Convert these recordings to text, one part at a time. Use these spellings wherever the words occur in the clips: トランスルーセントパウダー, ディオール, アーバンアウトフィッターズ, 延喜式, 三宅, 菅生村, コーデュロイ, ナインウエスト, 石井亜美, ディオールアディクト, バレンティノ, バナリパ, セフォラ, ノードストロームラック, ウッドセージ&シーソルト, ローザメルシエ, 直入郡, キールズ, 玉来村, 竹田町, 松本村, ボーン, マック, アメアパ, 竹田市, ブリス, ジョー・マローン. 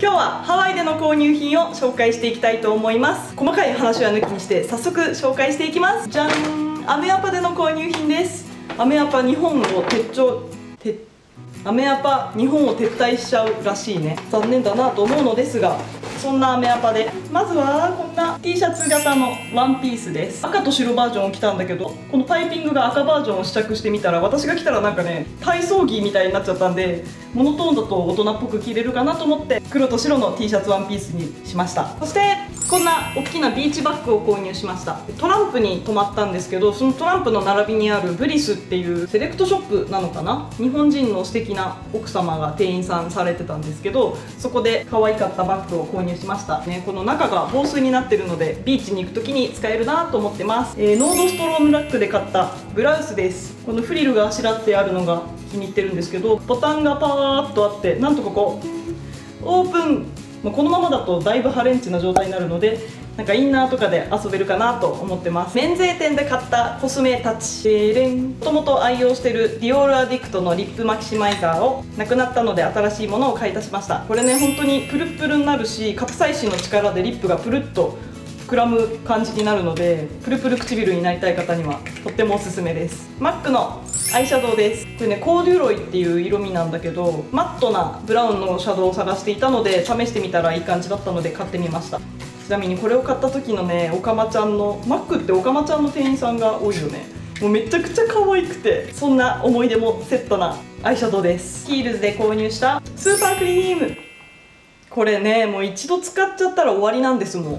今日はハワイでの購入品を紹介していきたいと思います。細かい話は抜きにして早速紹介していきます。じゃん、アメアパでの購入品です。アメアパ日本を撤退しちゃうらしいね。残念だなと思うのですが、そんなアメアパでまずはこんな T シャツ型のワンピースです。赤と白バージョンを着たんだけど、このパイピングが赤バージョンを試着してみたら、私が着たらなんかね体操着みたいになっちゃったんで、モノトーンだと大人っぽく着れるかなと思って黒と白の T シャツワンピースにしました。そしてこんな大きなビーチバッグを購入しました。トランプに泊まったんですけど、そのトランプの並びにあるブリスっていうセレクトショップなのかな、日本人の素敵な奥様が店員さんされてたんですけど、そこで可愛かったバッグを購入しましたね。この中が防水になってるのでビーチに行く時に使えるなと思ってます。ノードストロームラックで買ったブラウスです。このフリルがあしらってあるのが気に入ってるんですけど、ボタンがパーッとあって、なんとここオープン、このままだとだいぶハレンチな状態になるので、なんかインナーとかで遊べるかなと思ってます。免税店で買ったコスメタッチ、もともと愛用してるディオールアディクトのリップマキシマイザーをなくなったので新しいものを買い足しました。これね本当にプルプルになるし、カプサイシンの力でリップがプルッと膨らむ感じになるので、プルプル唇になりたい方にはとってもおすすめです。マックのアイシャドウです。これねコーデュロイっていう色味なんだけど、マットなブラウンのシャドウを探していたので試してみたらいい感じだったので買ってみました。ちなみにこれを買った時のねオカマちゃんの、マックってオカマちゃんの店員さんが多いよね。もうめちゃくちゃ可愛くて、そんな思い出もセットなアイシャドウです。ヒールズで購入したスーパークリーム、これねもう一度使っちゃったら終わりなんです。もう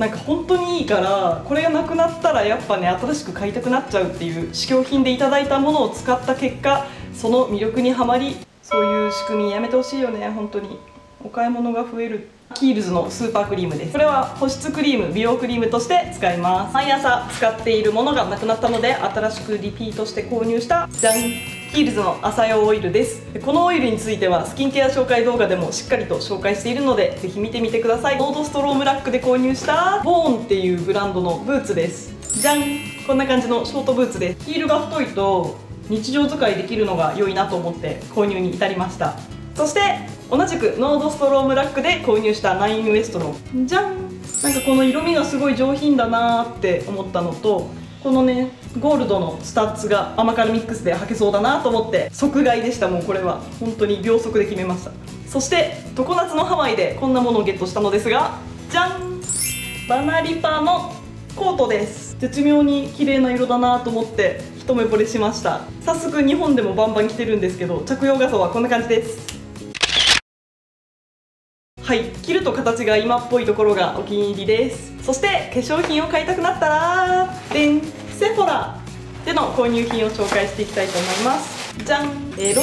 なんか本当にいいから、これがなくなったらやっぱね新しく買いたくなっちゃうっていう、試供品でいただいたものを使った結果その魅力にはまり、そういう仕組みやめてほしいよね本当に。お買い物が増える。キールズのスーパークリームです。これは保湿クリーム、美容クリームとして使います。毎朝使っているものがなくなったので新しくリピートして購入した、じゃん、キールズの朝用オイルです。このオイルについてはスキンケア紹介動画でもしっかりと紹介しているので、ぜひ見てみてください。ノードストロームラックで購入したボーンっていうブランドのブーツです。じゃん、こんな感じのショートブーツです。ヒールが太いと日常使いできるのが良いなと思って購入に至りました。そして同じくノードストロームラックで購入したナインウエストの、じゃん、なんかこの色味がすごい上品だなーって思ったのと、このねゴールドのスタッツが甘辛ミックスで履けそうだなと思って即買いでした。もうこれは本当に秒速で決めました。そして常夏のハワイでこんなものをゲットしたのですが、じゃん、バナリパのコートです。絶妙に綺麗な色だなと思って一目惚れしました。早速日本でもバンバン着てるんですけど、着用画像はこんな感じです。はい、着ると形が今っぽいところがお気に入りです。そして化粧品を買いたくなったらセフォラでの購入品を紹介していきたいと思います。じゃん、ロ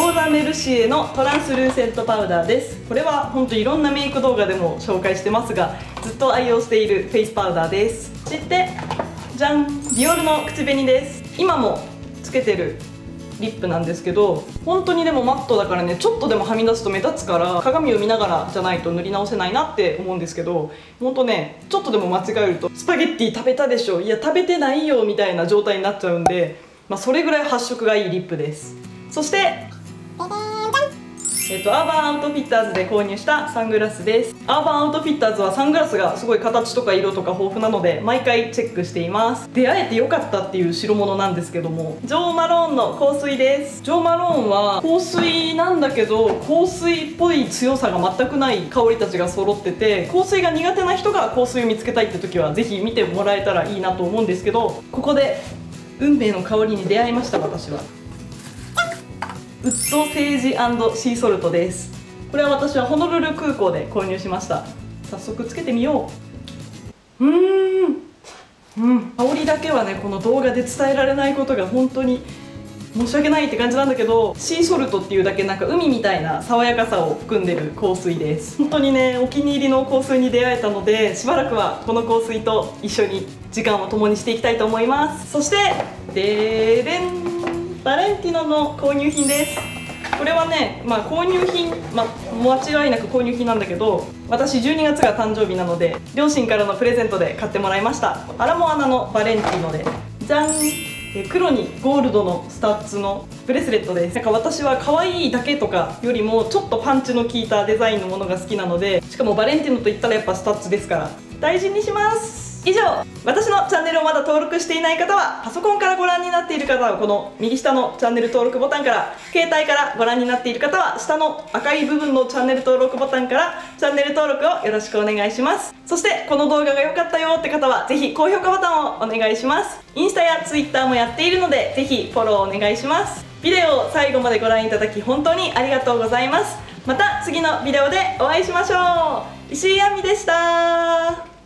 ーザメルシエのトランスルーセントパウダーです。これは本当いろんなメイク動画でも紹介してますが、ずっと愛用しているフェイスパウダーです。そしてじゃん、ディオールの口紅です。今もつけてるリップなんですけど、本当にでもマットだからね、ちょっとでもはみ出すと目立つから、鏡を見ながらじゃないと塗り直せないなって思うんですけど、ほんとねちょっとでも間違えるとスパゲッティ食べたでしょ、いや食べてないよみたいな状態になっちゃうんで、まあ、それぐらい発色がいいリップです。そしてアーバンアウトフィッターズで購入したサングラスです。アーバンアウトフィッターズはサングラスがすごい形とか色とか豊富なので毎回チェックしています。出会えてよかったっていう代物なんですけども、ジョー・マローンの香水です。ジョー・マローンは香水なんだけど、香水っぽい強さが全くない香りたちが揃ってて、香水が苦手な人が香水を見つけたいって時はぜひ見てもらえたらいいなと思うんですけど、ここで運命の香りに出会いました。私はウッドセージ&シーソルトです。これは私はホノルル空港で購入しました。早速つけてみよう。香りだけはねこの動画で伝えられないことが本当に申し訳ないって感じなんだけど、シーソルトっていうだけなんか海みたいな爽やかさを含んでる香水です。本当にねお気に入りの香水に出会えたので、しばらくはこの香水と一緒に時間を共にしていきたいと思います。そしてでれん、バレンティノの購入品です。これはね、購入品、間違いなく購入品なんだけど、私12月が誕生日なので両親からのプレゼントで買ってもらいました。アラモアナのバレンティノで、じゃん、黒にゴールドのスタッツのブレスレットです。なんか私は可愛いだけとかよりもちょっとパンチの効いたデザインのものが好きなので、しかもバレンティノといったらやっぱスタッツですから大事にします。以上、私のチャンネルをまだ登録していない方はパソコンからご覧になっている方はこの右下のチャンネル登録ボタンから、携帯からご覧になっている方は下の赤い部分のチャンネル登録ボタンからチャンネル登録をよろしくお願いします。そしてこの動画が良かったよって方はぜひ高評価ボタンをお願いします。インスタやツイッターもやっているのでぜひフォローお願いします。ビデオを最後までご覧いただき本当にありがとうございます。また次のビデオでお会いしましょう。石井亜美でした。